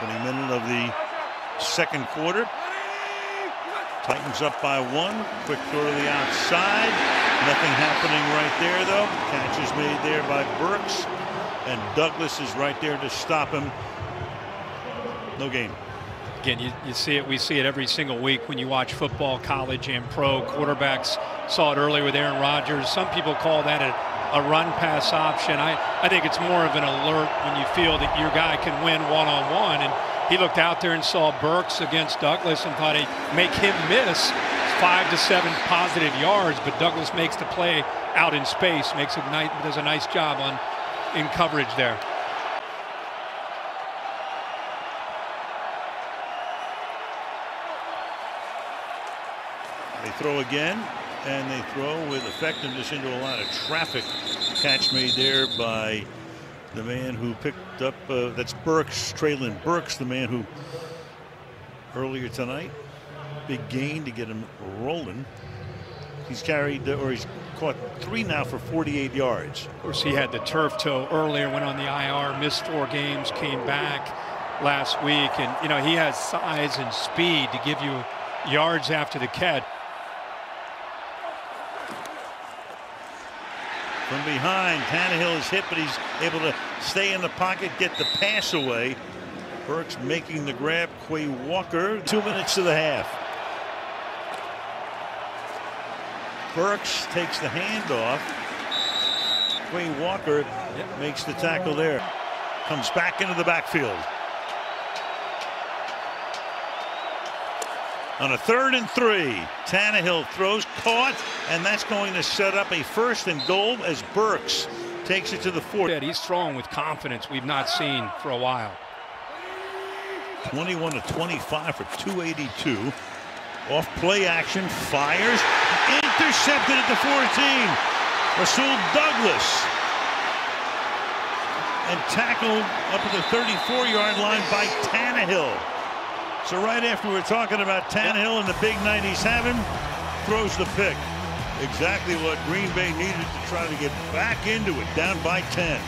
opening minute of the second quarter. Titans up by one. Quick throw to the outside. Nothing happening right there, though. Catch is made there by Burks, and Douglas is right there to stop him. No game. Again, you see it. We see it every single week when you watch football, college and pro. Quarterbacks saw it earlier with Aaron Rodgers. Some people call that a run-pass option. I think it's more of an alert when you feel that your guy can win one-on-one. And he looked out there and saw Burks against Douglas and thought he'd make him miss 5 to 7 positive yards. But Douglas makes the play out in space, does a nice job in coverage there. They throw again, and they throw with effectiveness into a lot of traffic. Catch made there by the man who picked up, that's Burks, Treylon Burks, the man who earlier tonight, big gain to get him rolling. He's he's caught 3 now for 48 yards. Of course, he had the turf toe earlier, went on the IR, missed 4 games, came back last week, and you know, he has size and speed to give you yards after the catch. From behind, Tannehill is hit, but he's able to stay in the pocket, get the pass away. Burks making the grab. Quay Walker, 2 minutes to the half. Burks takes the handoff. Quay Walker makes the tackle there. Comes back into the backfield. On a 3rd and 3, Tannehill throws, caught, and that's going to set up a 1st and goal as Burks takes it to the 40. He's throwing with confidence we've not seen for a while. 21 to 25 for 282. Off play action, fires, intercepted at the 14. Rasul Douglas. And tackled up at the 34-yard line by Tannehill. So right after we're talking about Tannehill and the big night he's having, throws the pick. Exactly what Green Bay needed to try to get back into it, down by 10.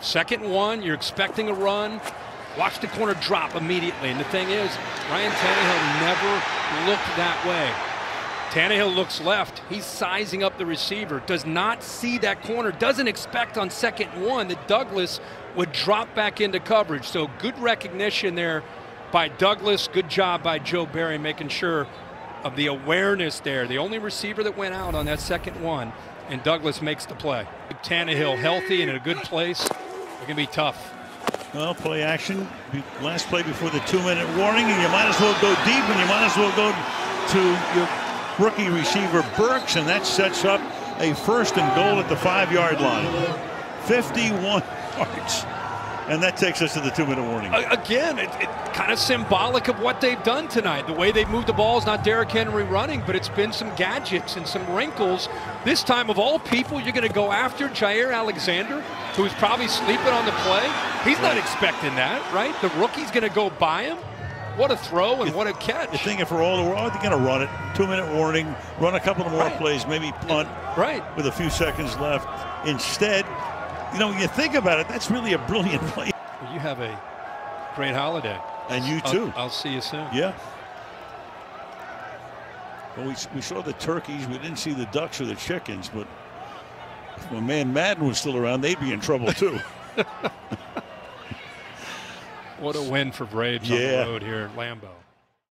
Second one, you're expecting a run. Watch the corner drop immediately. And the thing is, Ryan Tannehill never looked that way. Tannehill looks left. He's sizing up the receiver. Does not see that corner. Doesn't expect on 2nd and 1 that Douglas would drop back into coverage. So good recognition there by Douglas. Good job by Joe Barry making sure of the awareness there. The only receiver that went out on that 2nd one, and Douglas makes the play. Tannehill healthy and in a good place. It can be tough. Well, play action. Last play before the 2-minute warning, and you might as well go deep, and you might as well go to your rookie receiver Burks, and that sets up a 1st and goal at the 5-yard line. 51 yards, and that takes us to the 2-minute warning. Again, it's kind of symbolic of what they've done tonight. The way they've moved the ball is not Derrick Henry running, but it's been some gadgets and some wrinkles. This time, of all people, you're going to go after Jaire Alexander, who's probably sleeping on the play. He's not expecting that, right? The rookie's going to go by him. What a throw and what a catch. You're thinking for all the world, they're going to run it. 2-minute warning, run a couple of more plays, maybe punt with a few seconds left. Instead, you know, when you think about it, that's really a brilliant play. Well, you have a great holiday. And you too. I'll see you soon. Yeah. Well, we saw the turkeys. We didn't see the ducks or the chickens, but if my man Madden was still around, they'd be in trouble too. What a win for Braves on the road here at Lambeau.